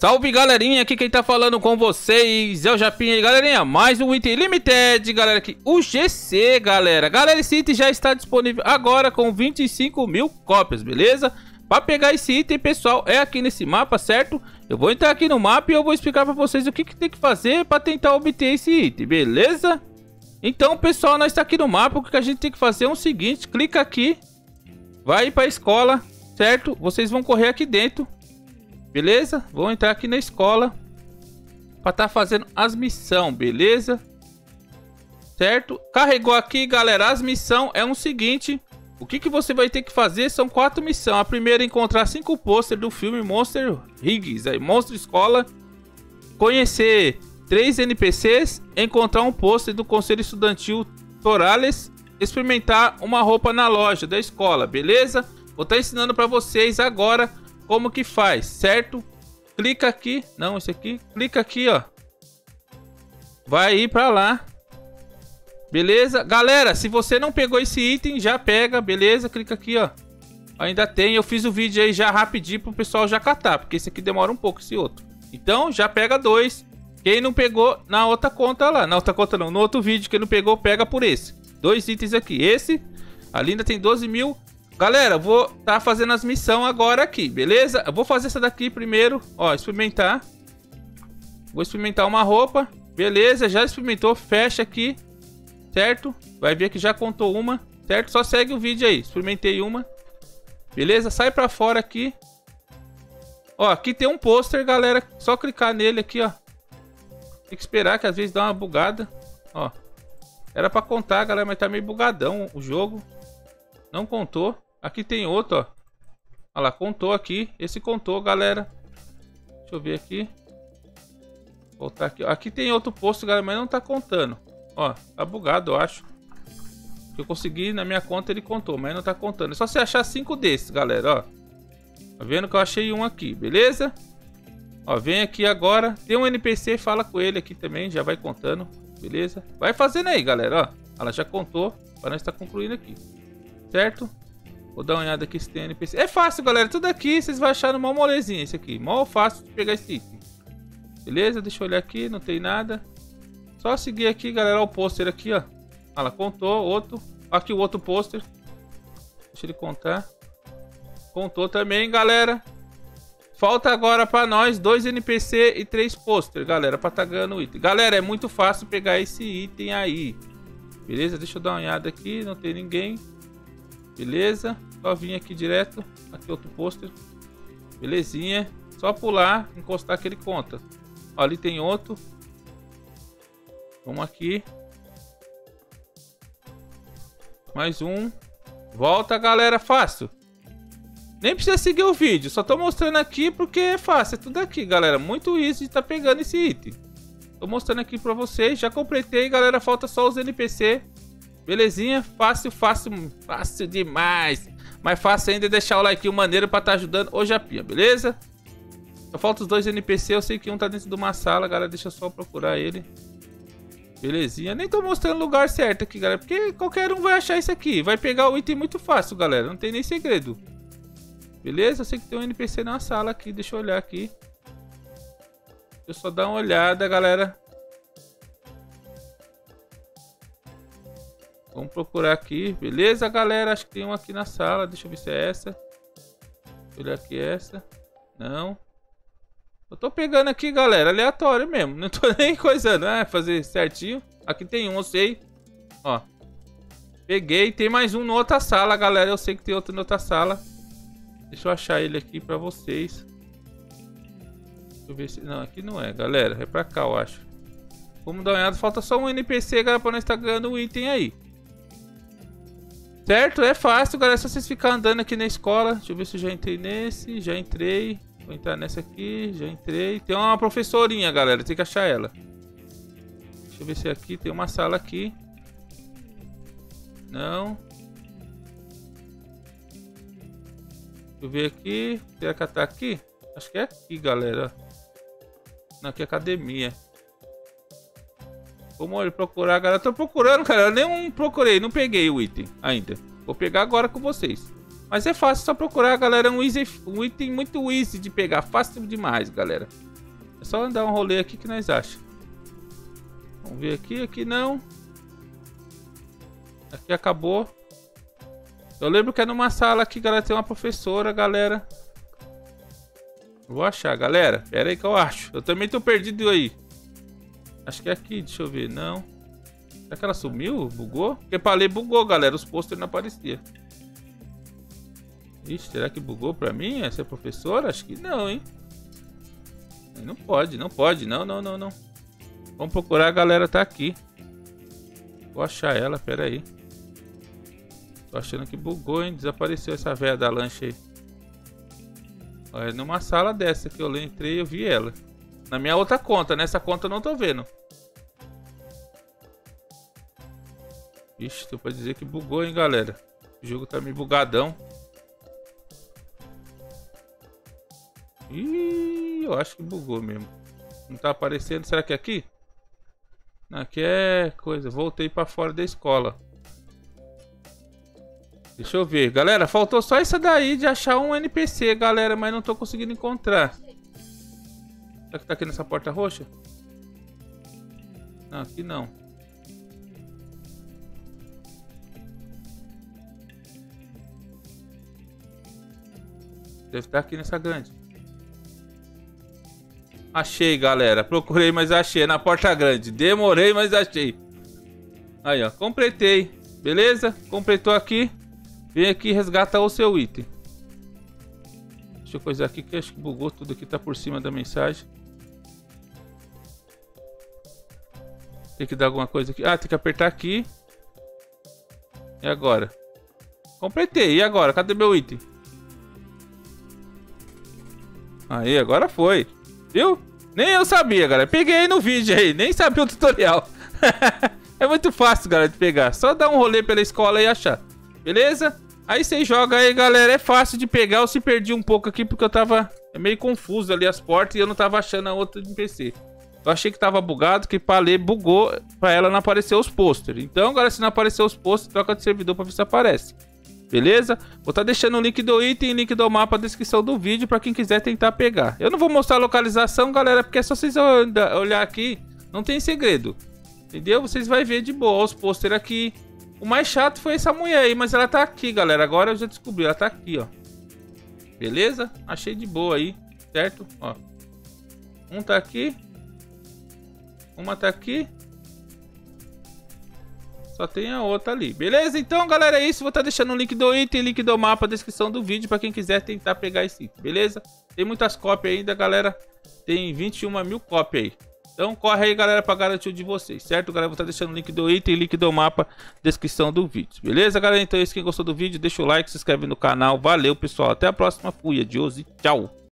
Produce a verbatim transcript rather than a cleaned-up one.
Salve, galerinha, aqui quem tá falando com vocês é o Japinha. E galerinha, mais um item limited, galera, aqui, o G C, galera. Galera, esse item já está disponível agora com vinte e cinco mil cópias, beleza? Pra pegar esse item, pessoal, é aqui nesse mapa, certo? Eu vou entrar aqui no mapa e eu vou explicar pra vocês o que, que tem que fazer pra tentar obter esse item, beleza? Então, pessoal, nós tá aqui no mapa, o que a gente tem que fazer é o seguinte, clica aqui, vai pra escola, certo? Vocês vão correr aqui dentro. Beleza? Vou entrar aqui na escola para estar fazendo as missões, beleza? Certo? Carregou aqui, galera, as missões é o seguinte. O que, que você vai ter que fazer são quatro missões. A primeira é encontrar cinco pôsteres do filme Monster Higgs, aí, Monstro Escola. Conhecer três N P Cs. Encontrar um pôster do Conselho Estudantil Torales. Experimentar uma roupa na loja da escola, beleza? Vou estar ensinando para vocês agora como que faz, certo? Clica aqui, não, esse aqui, clica aqui, ó. Vai ir pra lá. Beleza? Galera, se você não pegou esse item, já pega, beleza? Clica aqui, ó. Ainda tem, eu fiz o vídeo aí já rapidinho pro pessoal já catar, porque esse aqui demora um pouco, esse outro. Então, já pega dois. Quem não pegou, na outra conta lá. Na outra conta não, no outro vídeo, quem não pegou, pega por esse. Dois itens aqui, esse. Ali ainda tem doze mil... Galera, eu vou tá fazendo as missões agora aqui, beleza? Eu vou fazer essa daqui primeiro, ó, experimentar. Vou experimentar uma roupa, beleza, já experimentou, fecha aqui, certo? Vai ver que já contou uma, certo? Só segue o vídeo aí, experimentei uma, beleza? Sai pra fora aqui. Ó, aqui tem um pôster, galera, só clicar nele aqui, ó. Tem que esperar que às vezes dá uma bugada, ó. Era pra contar, galera, mas tá meio bugadão o jogo. Não contou. Aqui tem outro, ó. Olha lá, contou aqui. Esse contou, galera. Deixa eu ver aqui. Voltar aqui. Aqui tem outro posto, galera, mas não tá contando. Ó, tá bugado, eu acho. Eu consegui, na minha conta ele contou, mas não tá contando. É só você achar cinco desses, galera, ó. Tá vendo que eu achei um aqui, beleza? Ó, vem aqui agora. Tem um N P C, fala com ele aqui também, já vai contando, beleza? Vai fazendo aí, galera, ó. Ela já contou, para nós tá concluindo aqui. Certo? Vou dar uma olhada aqui se tem N P C. É fácil, galera. Tudo aqui vocês vão achar no mó molezinho esse aqui. Mó fácil de pegar esse item. Beleza? Deixa eu olhar aqui. Não tem nada. Só seguir aqui, galera. O pôster aqui, ó. Olha lá, contou. Outro. Aqui o outro pôster. Deixa ele contar. Contou também, galera. Falta agora pra nós dois N P C e três pôster, galera. Pra tá ganhando o item. Galera, é muito fácil pegar esse item aí. Beleza? Deixa eu dar uma olhada aqui. Não tem ninguém. Beleza, só vim aqui direto. Aqui outro pôster. Belezinha, só pular, encostar que ele conta. Ó, ali tem outro. Vamos aqui. Mais um. Volta, galera, fácil. Nem precisa seguir o vídeo, só tô mostrando aqui porque é fácil, é tudo aqui, galera. Muito easy de tá pegando esse item. Tô mostrando aqui pra vocês, já completei, galera, falta só os N P C. Belezinha? Fácil, fácil, fácil demais. Mas fácil ainda é deixar o like maneiro pra tá ajudando o Japinha, beleza? Só falta os dois N P C, eu sei que um tá dentro de uma sala, galera, deixa eu só procurar ele. Belezinha, nem tô mostrando o lugar certo aqui, galera, porque qualquer um vai achar isso aqui. Vai pegar o item muito fácil, galera, não tem nem segredo. Beleza? Eu sei que tem um N P C na sala aqui, deixa eu olhar aqui. Deixa eu só dar uma olhada, galera. Vamos procurar aqui, beleza, galera? Acho que tem um aqui na sala, deixa eu ver se é essa. Deixa eu olhar aqui essa. Não. Eu tô pegando aqui, galera, aleatório mesmo. Não tô nem coisando, ah, fazer certinho. Aqui tem um, eu sei. Ó. Peguei, tem mais um na outra sala, galera. Eu sei que tem outro na outra sala. Deixa eu achar ele aqui pra vocês. Deixa eu ver se... Não, aqui não é, galera. É pra cá, eu acho. Vamos dar uma olhada. Falta só um N P C, galera, pra nós tá ganhando um item aí. Certo? É fácil, galera. É só vocês ficarem andando aqui na escola. Deixa eu ver se eu já entrei nesse. Já entrei. Vou entrar nessa aqui. Já entrei. Tem uma professorinha, galera. Tem que achar ela. Deixa eu ver se é aqui. Tem uma sala aqui. Não. Deixa eu ver aqui. Será que ela tá aqui? Acho que é aqui, galera. Não, aqui é academia. Vamos procurar, galera. Tô procurando, cara. Eu nem procurei, não peguei o item ainda. Vou pegar agora com vocês. Mas é fácil só procurar, galera. É um, easy, um item muito easy de pegar. Fácil demais, galera. É só andar um rolê aqui que nós achamos. Vamos ver aqui, aqui não. Aqui acabou. Eu lembro que é numa sala aqui, galera, tem uma professora, galera. Vou achar, galera. Pera aí que eu acho. Eu também tô perdido aí. Acho que é aqui, deixa eu ver. Não. Será que ela sumiu? Bugou? Porque pra ler bugou, galera. Os posters não apareciam. Ixi, será que bugou pra mim essa professora? Acho que não, hein? Não pode, não pode. Não, não, não, não. Vamos procurar, a galera tá aqui. Vou achar ela, pera aí. Tô achando que bugou, hein? Desapareceu essa velha da lancha aí. Olha, numa sala dessa que eu entrei, eu vi ela. Na minha outra conta, nessa conta eu não tô vendo. Ixi, tô pra dizer que bugou, hein, galera. O jogo tá meio bugadão. Ih, eu acho que bugou mesmo. Não tá aparecendo. Será que é aqui? Não, aqui é coisa. Voltei pra fora da escola. Deixa eu ver. Galera, faltou só essa daí de achar um N P C, galera. Mas não tô conseguindo encontrar. Será que tá aqui nessa porta roxa? Não, aqui não. Deve estar aqui nessa grande. Achei, galera. Procurei, mas achei. Na porta grande. Demorei, mas achei. Aí, ó. Completei. Beleza? Completou aqui. Vem aqui e resgata o seu item. Deixa eu coisar aqui que acho que bugou tudo aqui. Tá por cima da mensagem. Tem que dar alguma coisa aqui. Ah, tem que apertar aqui. E agora? Completei. E agora? Cadê meu item? Aí, agora foi. Viu? Nem eu sabia, galera. Peguei no vídeo aí. Nem sabia o tutorial. É muito fácil, galera, de pegar. Só dar um rolê pela escola e achar. Beleza? Aí você joga aí, galera. É fácil de pegar. Eu se perdi um pouco aqui porque eu tava meio confuso ali as portas. E eu não tava achando a outra de N P C. Eu achei que tava bugado, que pra ler bugou. Pra ela não aparecer os pôsteres. Então, galera, se não aparecer os pôsteres, troca de servidor pra ver se aparece. Beleza? Vou estar deixando o link do item e o link do mapa na descrição do vídeo para quem quiser tentar pegar. Eu não vou mostrar a localização, galera, porque é só vocês olhar aqui. Não tem segredo. Entendeu? Vocês vão ver de boa os pôster aqui. O mais chato foi essa mulher aí, mas ela tá aqui, galera. Agora eu já descobri. Ela tá aqui, ó. Beleza? Achei de boa aí, certo? Ó. Um tá aqui. Uma tá aqui. Só tem a outra ali. Beleza? Então, galera, é isso. Vou estar deixando o link do item, link do mapa, descrição do vídeo para quem quiser tentar pegar esse item. Beleza? Tem muitas cópias ainda, galera. Tem vinte e uma mil cópias aí. Então, corre aí, galera, para garantir o de vocês. Certo, galera? Vou estar deixando o link do item, link do mapa, descrição do vídeo. Beleza, galera? Então é isso. Quem gostou do vídeo, deixa o like, se inscreve no canal. Valeu, pessoal. Até a próxima. Fui, adiós e tchau.